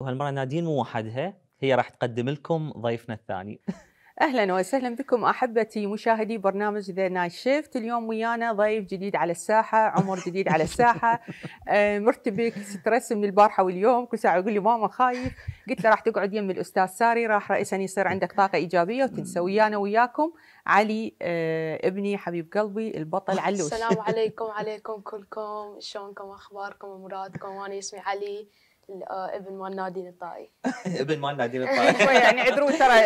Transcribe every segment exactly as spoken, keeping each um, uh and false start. وهالمرة نادين مو وحدها، هي راح تقدم لكم ضيفنا الثاني. أهلاً وسهلاً بكم أحبتي مشاهدي برنامج ذا ناي شيفت. اليوم ويانا ضيف جديد على الساحة، عمر جديد على الساحة، مرتبك سترسم من البارحة واليوم، كل ساعة يقول لي ماما خايف، قلت له راح تقعد يم الأستاذ ساري، راح رئيساً يصير عندك طاقة إيجابية وتنسى. ويانا وياكم علي ابني حبيب قلبي البطل علوش. السلام عليكم. عليكم كلكم، شلونكم، أخباركم ومرادكم؟ وأنا اسمي علي، ابن مال نادي الطائي. ابن مال نادي الطائي. يعني عذرون ترى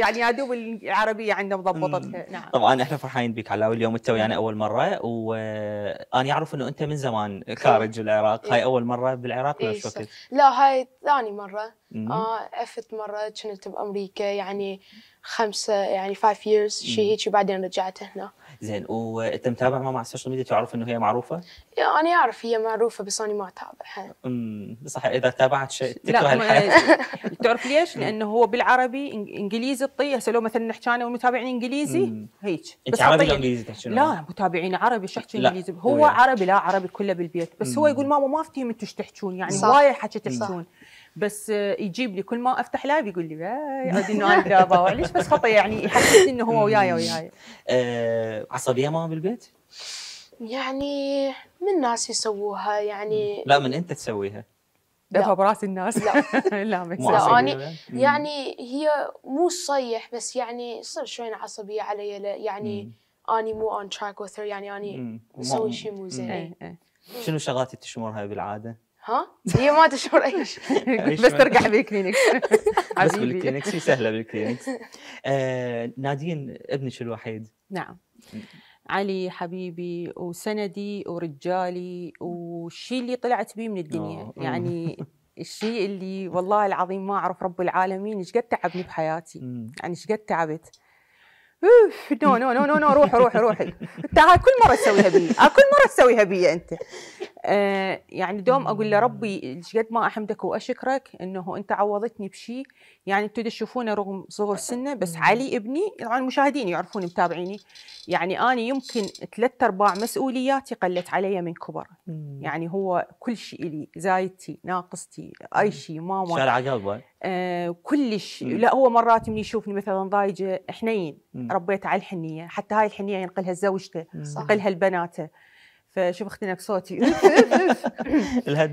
يعني يا دوب العربيه عنده مضبطتها. نعم. طبعا احنا فرحانين بك علاوي، اليوم انت ويانا اول مره، وانا اعرف انه انت من زمان خارج العراق، هاي اول مره بالعراق ولا شو؟ لا هاي ثاني مره، عفت مره كنت بامريكا يعني خمسه يعني فايف ييرز شيء هيك، وبعدين رجعت هنا. زين، وانت متابع ماما على السوشيال ميديا؟ تعرف انه هي معروفه؟ انا اعرف هي معروفه بس انا ما اتابعها. امم صح، اذا تابعت شيء تكره الحياه. تعرف ليش؟ لانه هو بالعربي انجليزي الطي، هسه لو مثلا نحكي انا والمتابعين انجليزي هيك، بس عربي انجليزي تحكي؟ لا متابعين عربي شو احكي انجليزي، هو عربي لا عربي كله بالبيت، بس هو يقول ماما ما افتهم انتم ايش تحكون، يعني هوايه حكي تحكون، بس يجيب لي كل ما افتح لايف يقول لي باي انه انا جابه ليش بس خطا، يعني يحسسني انه هو وياي وياي. أه عصبيه ماما بالبيت؟ يعني من ناس يسووها يعني. لا من انت تسويها؟ دفع براس الناس. لا لا ما يعني, يعني هي مو صيح بس يعني صار شوي عصبيه علي، يعني اني مو اون تراك وذ هير، يعني اني مسوي شيء مو زين. شنو شغلات تشمرها بالعاده؟ ها؟ هي ما تشعر اي شيء بس ترجع بالكلينكس. بس بالكلينكس هي سهله بالكلينكس. آه، نادين ابنك الوحيد. نعم. علي حبيبي وسندي ورجالي والشيء اللي طلعت بيه من الدنيا، يعني الشيء اللي والله العظيم ما اعرف رب العالمين ايش قد تعبني بحياتي، يعني ايش قد تعبت. اوف نو نو نو نو روحي روحي روحي، تعال كل مره تسويها بي، كل مره تسويها بي انت. آه يعني دوم اقول له ربي ايش قد ما احمدك واشكرك انه انت عوضتني بشيء، يعني انتم تشوفونه رغم صغر سنه، بس علي ابني طبعا المشاهدين يعرفوني متابعيني، يعني انا يمكن ثلاث ارباع مسؤولياتي قلت علي من كبر، يعني هو كل شيء لي، زايدتي ناقصتي اي شيء ماما شارع قلبه. آه كلش. لا هو مرات من يشوفني مثلا ضايجه، حنين ربيت على الحنيه، حتى هاي الحنيه ينقلها لزوجته، ينقلها لبناته، فشوف اختنا بصوتي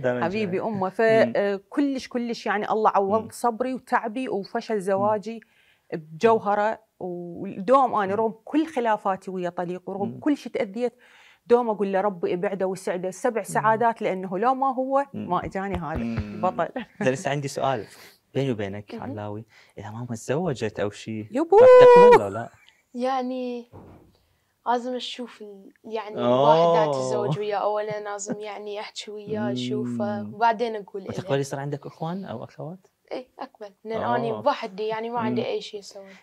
حبيبي امه. فكلش كلش يعني الله عوض صبري وتعبي وفشل زواجي بجوهره، ودوم انا رغم كل خلافاتي ويا طليق ورغم كل شيء تاذيت، دوم اقول له ربي ابعده وسعده سبع سعادات، لانه لو ما هو ما اجاني هذا البطل. لسه عندي سؤال بيني وبينك علاوي، اذا ماما تزوجت او شيء تقبل ولا لا؟ يعني لازم اشوف يعني واحد اتزوج وياه اولا، لازم يعني احكي وياه اشوفه وبعدين اقول له. تقبل يصير عندك اخوان او اخوات؟ اي اقبل، لان انا وحدي يعني ما عندي اي شيء اسوي.